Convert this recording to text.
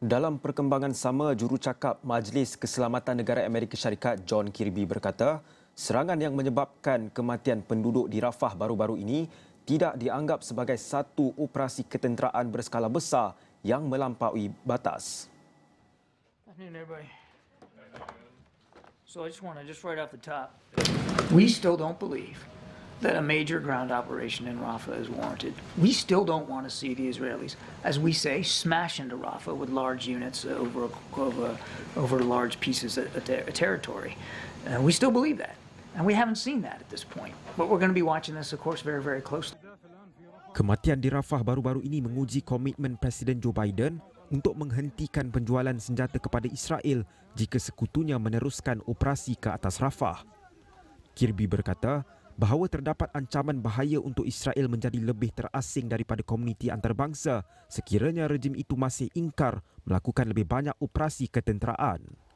Dalam perkembangan sama, jurucakap Majlis Keselamatan Negara Amerika Syarikat John Kirby berkata, serangan yang menyebabkan kematian penduduk di Rafah baru-baru ini tidak dianggap sebagai satu operasi ketenteraan berskala besar yang melampaui batas. So I just want to right off the top. We still don't believe that a major ground operation in Rafah is warranted. We still don't want to see the Israelis, as we say, smash into Rafah with large units over large pieces of territory. We still believe that, and we haven't seen that at this point. But we're going to be watching this, of course, very, very closely. Kematian di Rafah baru-baru ini menguji komitmen Presiden Joe Biden untuk menghentikan penjualan senjata kepada Israel jika sekutunya meneruskan operasi ke atas Rafah. Kirby berkata bahawa terdapat ancaman bahaya untuk Israel menjadi lebih terasing daripada komuniti antarabangsa sekiranya rejim itu masih ingkar melakukan lebih banyak operasi ketenteraan.